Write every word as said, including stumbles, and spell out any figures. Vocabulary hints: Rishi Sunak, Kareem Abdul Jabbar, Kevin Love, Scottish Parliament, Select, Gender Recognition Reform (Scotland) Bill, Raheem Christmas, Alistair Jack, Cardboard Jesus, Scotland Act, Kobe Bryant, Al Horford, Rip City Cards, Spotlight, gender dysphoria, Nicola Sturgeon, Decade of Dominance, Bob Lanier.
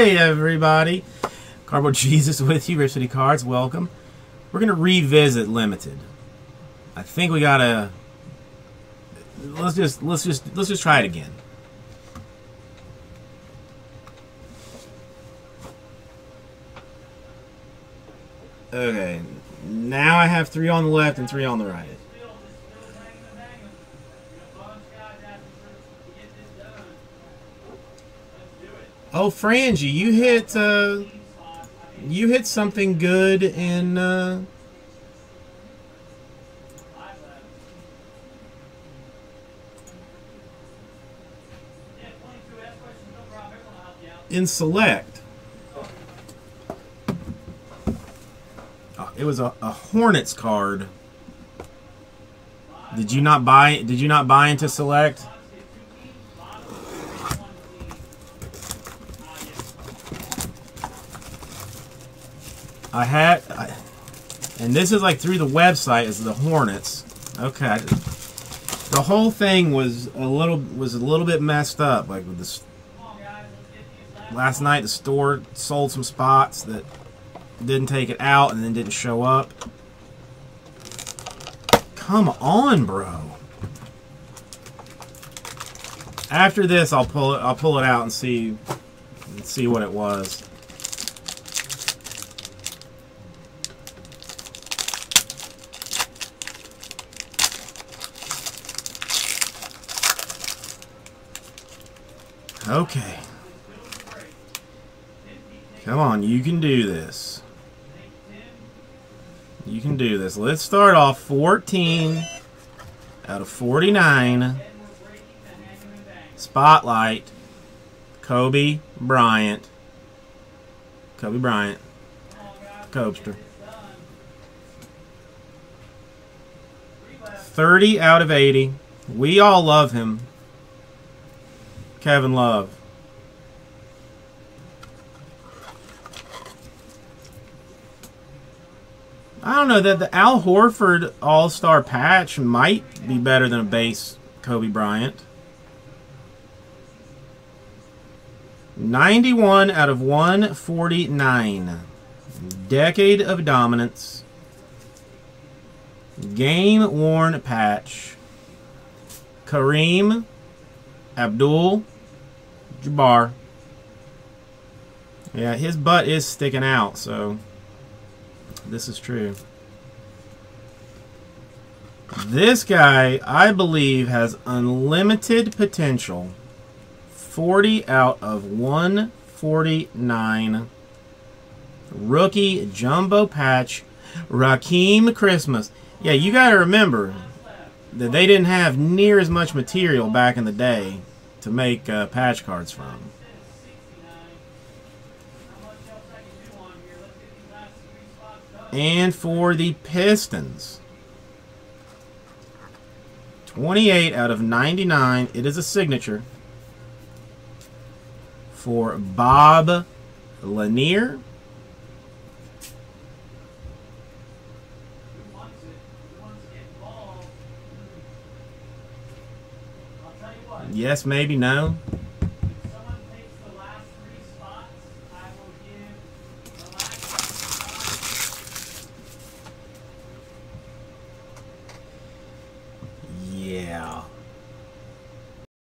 Hey everybody, Cardboard Jesus with you, Rip City Cards, welcome. We're going to revisit Limited. I think we got to, let's just, let's just, let's just try it again. Okay, now I have three on the left and three on the right. Oh, Frangie, you hit uh, you hit something good in uh, in Select. Oh, it was a, a Hornets card. Did you not buy? Did you not buy into Select? I had, I, and this is like through the website, is the Hornets. Okay, the whole thing was a little was a little bit messed up. Like with this last night, the store sold some spots that didn't take it out and then didn't show up. Come on, bro. After this, I'll pull it. I'll pull it out and see and see what it was. Okay. Come on, you can do this. You can do this. Let's start off fourteen out of forty-nine. Spotlight. Kobe Bryant. Kobe Bryant. Cobster. thirty out of eighty. We all love him. Kevin Love. I don't know that the Al Horford All-Star patch might be better than a base Kobe Bryant. ninety-one out of one forty-nine. Decade of Dominance. Game-worn patch. Kareem Abdul Jabbar. Yeah, his butt is sticking out, so this is true. This guy, I believe, has unlimited potential. forty out of one forty-nine. Rookie jumbo patch. Raheem Christmas. Yeah, you got to remember that they didn't have near as much material back in the day to make uh, patch cards from. And for the Pistons, twenty-eight out of ninety-nine, it is a signature for Bob Lanier. Yes, maybe, no.